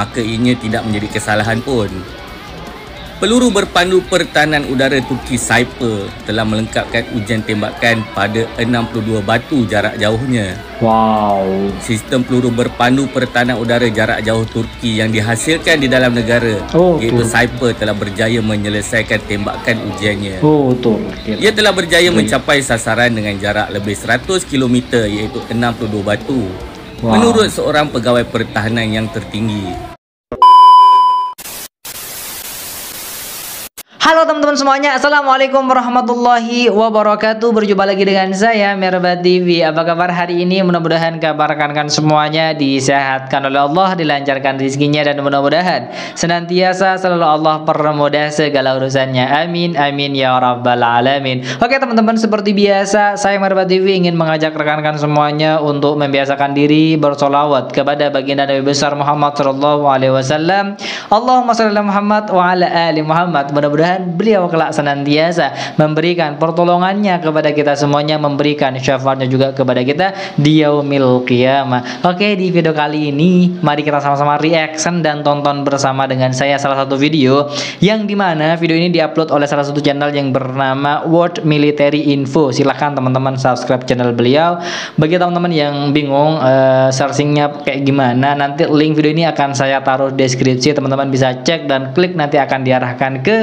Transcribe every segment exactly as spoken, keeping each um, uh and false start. maka ianya tidak menjadi kesalahan pun. Peluru berpandu pertahanan udara Turki Saiper telah melengkapkan ujian tembakan pada enam puluh dua batu jarak jauhnya. Wow. Sistem peluru berpandu pertahanan udara jarak jauh Turki yang dihasilkan di dalam negara, oh, iaitu Saiper, telah berjaya menyelesaikan tembakan ujiannya. Oh, betul. Ia telah berjaya mencapai sasaran dengan jarak lebih seratus kilometer, iaitu enam puluh dua batu. Wow. Menurut seorang pegawai pertahanan yang tertinggi. Halo teman-teman semuanya, Assalamualaikum warahmatullahi wabarakatuh. Berjumpa lagi dengan saya Merba T V. Apa kabar hari ini? Mudah-mudahan kabar rekan-rekan semuanya disehatkan oleh Allah, dilancarkan rezekinya, dan mudah-mudahan senantiasa selalu Allah permudah segala urusannya. Amin, amin ya rabbal alamin. Oke teman-teman, seperti biasa saya Merba T V ingin mengajak rekan-rekan semuanya untuk membiasakan diri bersolawat kepada baginda Nabi besar Muhammad sallallahu alaihi wasallam. Allahumma shalli ala Muhammad wa ala ali Muhammad. Mudah-mudahan beliau kelak senantiasa memberikan pertolongannya kepada kita semuanya, memberikan syafaatnya juga kepada kita di yaumil qiyamah. Oke, di video kali ini mari kita sama-sama reaction dan tonton bersama dengan saya salah satu video yang dimana video ini diupload oleh salah satu channel yang bernama World Military Info. Silahkan teman-teman subscribe channel beliau. Bagi teman-teman yang bingung uh, searchingnya kayak gimana, nanti link video ini akan saya taruh deskripsi, teman-teman bisa cek dan klik, nanti akan diarahkan ke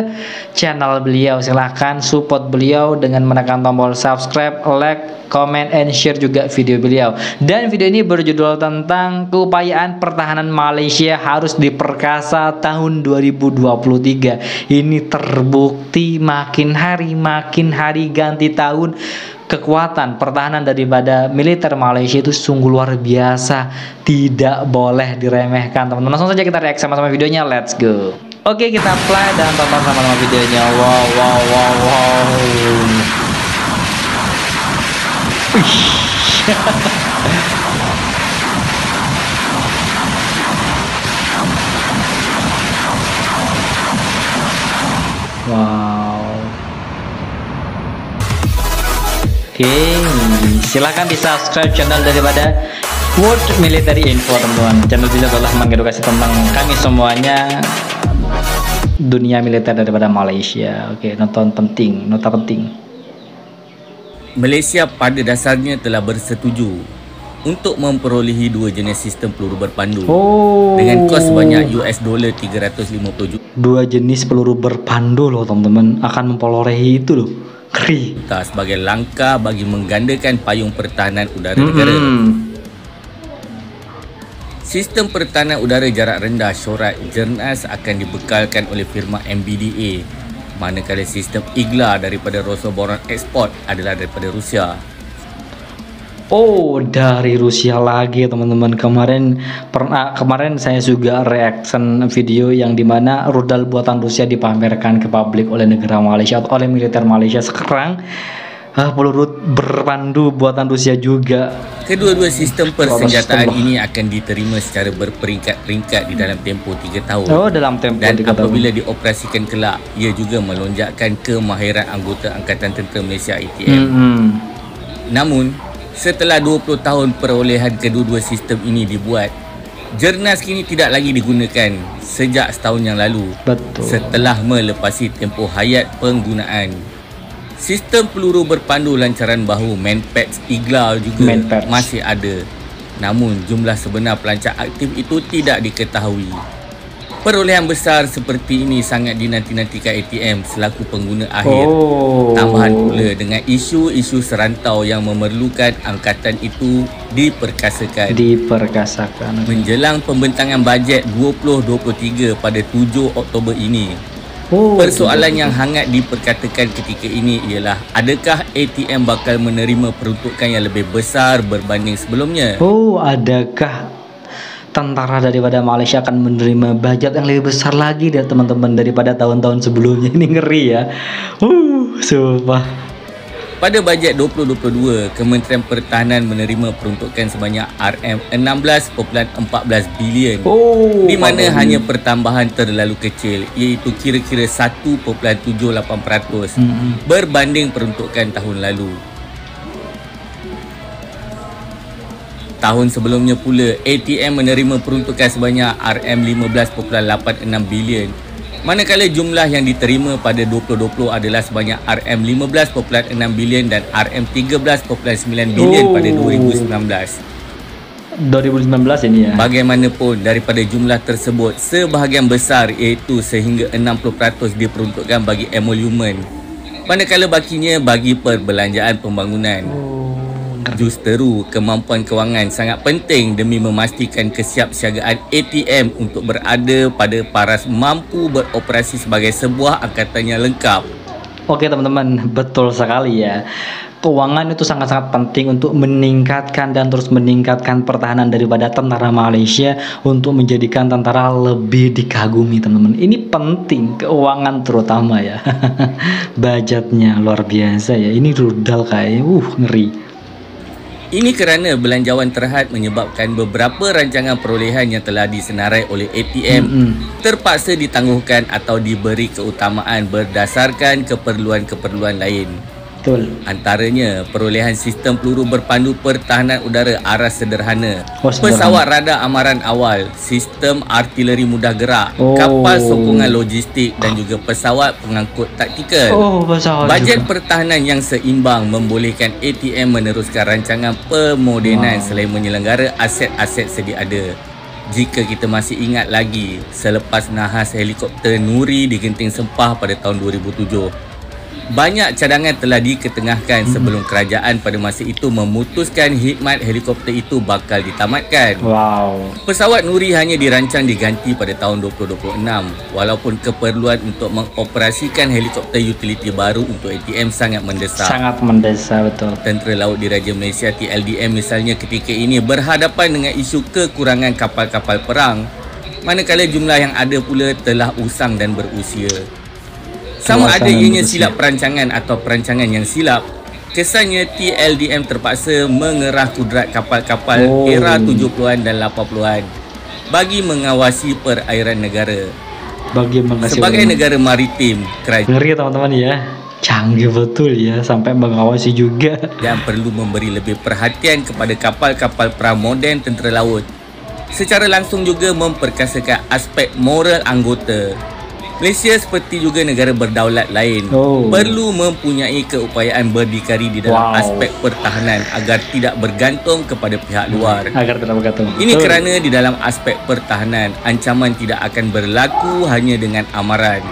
channel beliau. Silahkan support beliau dengan menekan tombol subscribe, like, comment, and share juga video beliau. Dan video ini berjudul tentang keupayaan pertahanan Malaysia harus diperkasa tahun dua ribu dua puluh tiga. Ini terbukti makin hari makin hari ganti tahun, kekuatan pertahanan daripada militer Malaysia itu sungguh luar biasa, tidak boleh diremehkan teman-teman. Langsung saja kita reaksi sama-sama videonya, let's go. Oke, kita play dan tonton sama-sama videonya. Wow, wow, wow, wow. Wow. Oke, silahkan di subscribe channel daripada World Military Info teman-teman. Channel ini telah mengedukasi tentang kami semuanya, dunia militer daripada Malaysia. Okey, nonton penting, nota penting. Malaysia pada dasarnya telah bersetuju untuk memperolehi dua jenis sistem peluru berpandu, oh, dengan kos sebanyak U S dollar tiga ratus lima puluh juta. Dua jenis peluru berpandu loh teman-teman, akan memperolehi itu loh. Keri. Sebagai langkah bagi menggandakan payung pertahanan udara mm-hmm. negara. Sistem pertahanan udara jarak rendah syorat Jernas akan dibekalkan oleh firma M B D A, manakala sistem Igla daripada Rosoboronexport adalah daripada Rusia. Oh, dari Rusia lagi teman-teman. Kemarin pernah kemarin saya juga reaction video yang dimana rudal buatan Rusia dipamerkan ke publik oleh negara Malaysia atau oleh militer Malaysia. Sekarang Ah, peluru berpandu buatan Rusia juga. Kedua-dua sistem persenjataan ini akan diterima secara berperingkat-peringkat di dalam tempoh tiga tahun. Oh, dalam tempoh tiga tahun. Dan apabila dioperasikan kelak, ia juga melonjakkan kemahiran anggota Angkatan Tentera Malaysia A T M. Mm-hmm. Namun, setelah dua puluh tahun perolehan kedua-dua sistem ini dibuat, Jernas kini tidak lagi digunakan sejak setahun yang lalu. Betul. Setelah melepasi tempoh hayat penggunaan. Sistem peluru berpandu lancaran bahu Manpads Igla juga Manpads. masih ada. Namun jumlah sebenar pelancar aktif itu tidak diketahui. Perolehan besar seperti ini sangat dinanti-nantikan A T M selaku pengguna akhir. Oh. Tambahan pula dengan isu-isu serantau yang memerlukan angkatan itu diperkasakan. Diperkasakan. Menjelang pembentangan bajet dua ribu dua puluh tiga pada tujuh Oktober ini. Oh, persoalan yang hangat diperkatakan ketika ini ialah adakah A T M bakal menerima peruntukan yang lebih besar berbanding sebelumnya? Oh, adakah tentara daripada Malaysia akan menerima bajet yang lebih besar lagi dari teman-teman daripada tahun-tahun sebelumnya? Ini ngeri ya. Uh, sumpah. Pada bajet dua ribu dua puluh dua, Kementerian Pertahanan menerima peruntukan sebanyak R M enam belas perpuluhan empat belas bilion. Oh, di mana oh. hanya pertambahan terlalu kecil, iaitu kira-kira satu perpuluhan tujuh lapan peratus mm-hmm. berbanding peruntukan tahun lalu. Tahun sebelumnya pula, A T M menerima peruntukan sebanyak R M lima belas perpuluhan lapan enam bilion, manakala jumlah yang diterima pada dua ribu dua puluh adalah sebanyak R M lima belas perpuluhan enam bilion dan R M tiga belas perpuluhan sembilan bilion oh. pada dua ribu sembilan belas. dua ribu sembilan belas ini ya. Bagaimanapun, daripada jumlah tersebut, sebahagian besar iaitu sehingga enam puluh peratus diperuntukkan bagi emolumen, manakala bakinya bagi perbelanjaan pembangunan. Oh. Justeru, kemampuan kewangan sangat penting demi memastikan kesiapsiagaan A T M untuk berada pada paras mampu beroperasi sebagai sebuah angkatan yang lengkap. Okey teman-teman, betul sekali ya. Kewangan itu sangat-sangat penting untuk meningkatkan dan terus meningkatkan pertahanan daripada tentara Malaysia untuk menjadikan tentara lebih dikagumi, teman-teman. Ini penting, keuangan terutama ya. Budgetnya luar biasa ya. Ini rudal kayaknya, uh ngeri. Ini kerana belanjawan terhad menyebabkan beberapa rancangan perolehan yang telah disenarai oleh A T M mm-hmm. terpaksa ditangguhkan atau diberi keutamaan berdasarkan keperluan-keperluan lain. Antaranya perolehan sistem peluru berpandu pertahanan udara aras sederhana, oh, pesawat radar amaran awal, sistem artileri mudah gerak, oh. kapal sokongan logistik dan juga pesawat pengangkut taktikal. Oh, bajet juga. Pertahanan yang seimbang membolehkan A T M meneruskan rancangan pemodenan wow. selain menyelenggara aset-aset sedia ada. Jika kita masih ingat lagi, selepas nahas helikopter Nuri di Genting Sempah pada tahun dua ribu tujuh, banyak cadangan telah diketengahkan sebelum kerajaan pada masa itu memutuskan khidmat helikopter itu bakal ditamatkan. Wow. Pesawat Nuri hanya dirancang diganti pada tahun dua ribu dua puluh enam, walaupun keperluan untuk mengoperasikan helikopter utiliti baru untuk A T M sangat mendesak. Sangat mendesak, betul. Tentera Laut Diraja Malaysia T L D M misalnya ketika ini berhadapan dengan isu kekurangan kapal-kapal perang, manakala jumlah yang ada pula telah usang dan berusia. Sama ada ianya silap perancangan atau perancangan yang silap, kesannya T L D M terpaksa mengerah kudrat kapal-kapal oh. era tujuh puluhan dan lapan puluhan bagi mengawasi perairan negara. Bagi Sebagai orang. negara maritim, kerajaan ngeri teman-teman ya. Canggih betul ya, sampai mengawasi juga. Dan perlu memberi lebih perhatian kepada kapal-kapal pramodern tentera laut. Secara langsung juga memperkasakan aspek moral anggota. Malaysia seperti juga negara berdaulat lain oh. perlu mempunyai keupayaan berdikari di dalam wow. aspek pertahanan agar tidak bergantung kepada pihak luar. Agar tidak bergantung. Ini oh. kerana di dalam aspek pertahanan ancaman tidak akan berlaku hanya dengan amaran.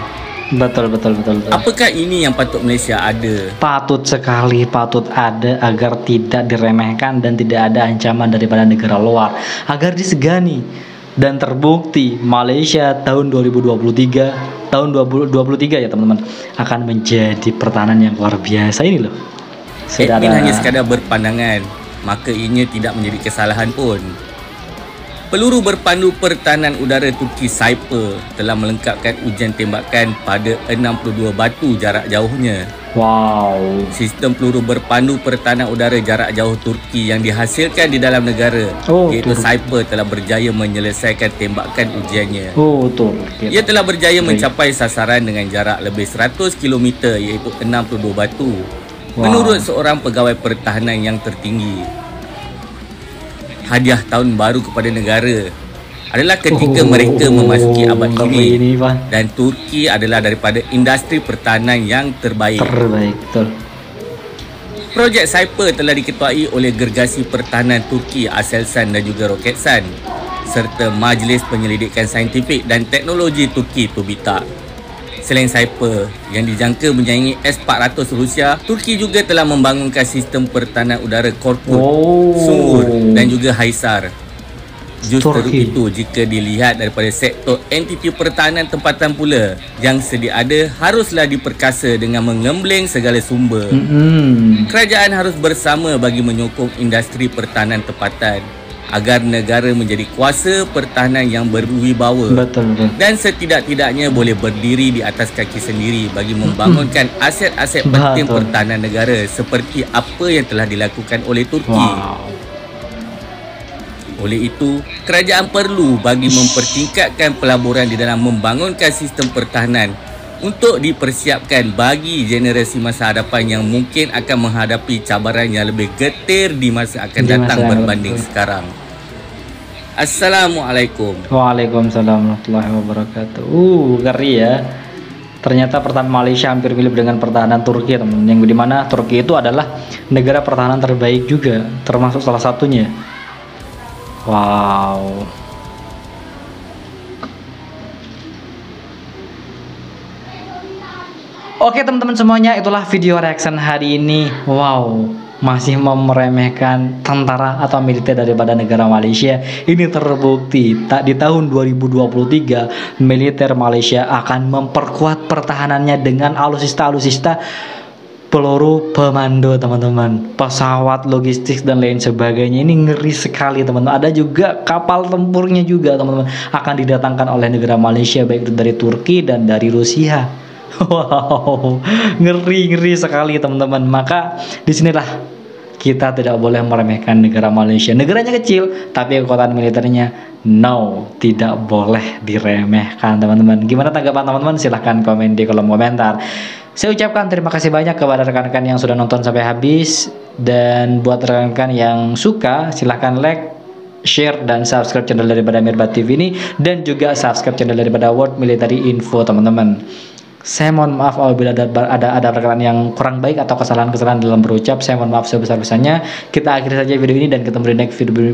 Betul, betul, betul, betul. Apakah ini yang patut Malaysia ada? Patut sekali, patut ada agar tidak diremehkan dan tidak ada ancaman daripada negara luar. Agar disegani. Dan terbukti Malaysia tahun dua ribu dua puluh tiga tahun dua ribu dua puluh tiga ya teman-teman akan menjadi pertahanan yang luar biasa ini loh. Saudara Edwin hanya sekadar berpandangan, maka ianya tidak menjadi kesalahan pun. Peluru berpandu pertahanan udara Turki Saipa telah melengkapkan ujian tembakan pada enam puluh dua batu jarak jauhnya. Wow. Sistem peluru berpandu pertahanan udara jarak jauh Turki yang dihasilkan di dalam negara oh, iaitu Saipa telah berjaya menyelesaikan tembakan ujiannya. Oh, betul. Okay. Ia telah berjaya okay. mencapai sasaran dengan jarak lebih seratus kilometer iaitu enam puluh dua batu. Wow. Menurut seorang pegawai pertahanan yang tertinggi, hadiah tahun baru kepada negara adalah ketika oh, mereka memasuki abad oh, ini, ini dan Turki adalah daripada industri pertahanan yang terbaik. Terbaik, betul. Projek Saipa telah diketuai oleh gergasi pertahanan Turki Aselsan dan juga Roketsan serta Majlis Penyelidikan Saintifik dan Teknologi Turki Tubitak. Selain Saipa yang dijangka menyaingi S empat ratus Rusia, Turki juga telah membangunkan sistem pertahanan udara Korkut, oh. Sungur dan juga Haisar. Justru Turki. Itu jika dilihat daripada sektor entiti pertahanan tempatan pula yang sedia ada haruslah diperkasa dengan mengembleng segala sumber. Mm-hmm. Kerajaan harus bersama bagi menyokong industri pertahanan tempatan agar negara menjadi kuasa pertahanan yang berwibawa. Betul, betul. Dan setidak-tidaknya boleh berdiri di atas kaki sendiri bagi membangunkan mm-hmm. aset-aset penting betul. Pertahanan negara seperti apa yang telah dilakukan oleh Turki. Wow. Oleh itu, kerajaan perlu bagi mempertingkatkan pelaburan di dalam membangunkan sistem pertahanan untuk dipersiapkan bagi generasi masa hadapan yang mungkin akan menghadapi cabaran yang lebih getir di masa akan di datang masa berbanding betul. sekarang. Assalamualaikum. Waalaikumsalam warahmatullahi wabarakatuh. Uh, ngeri ya. Ternyata pertahanan Malaysia hampir mirip dengan pertahanan Turki, teman. Yang dimana Turki itu adalah negara pertahanan terbaik juga, termasuk salah satunya. Wow. Oke teman-teman semuanya, itulah video reaction hari ini. Wow, masih meremehkan tentara atau militer daripada negara Malaysia. Ini terbukti tak di tahun dua ribu dua puluh tiga militer Malaysia akan memperkuat pertahanannya dengan alutsista-alutsista peluru pemando, teman-teman, pesawat logistik dan lain sebagainya. Ini ngeri sekali, teman-teman. Ada juga kapal tempurnya juga, teman-teman, akan didatangkan oleh negara Malaysia, baik itu dari Turki dan dari Rusia. Wow, ngeri-ngeri sekali, teman-teman. Maka disinilah kita tidak boleh meremehkan negara Malaysia. Negaranya kecil, tapi kekuatan militernya, no, tidak boleh diremehkan, teman-teman. Gimana tanggapan teman-teman? Silahkan komen di kolom komentar. Saya ucapkan terima kasih banyak kepada rekan-rekan yang sudah nonton sampai habis. Dan buat rekan-rekan yang suka, silahkan like, share dan subscribe channel daripada Merba T V ini. Dan juga subscribe channel daripada World Military Info, teman-teman. Saya mohon maaf apabila ada ada ada perkataan yang kurang baik atau kesalahan-kesalahan dalam berucap. Saya mohon maaf sebesar-besarnya. Kita akhiri saja video ini dan ketemu di next video,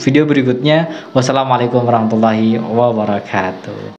video berikutnya. Wassalamualaikum warahmatullahi wabarakatuh.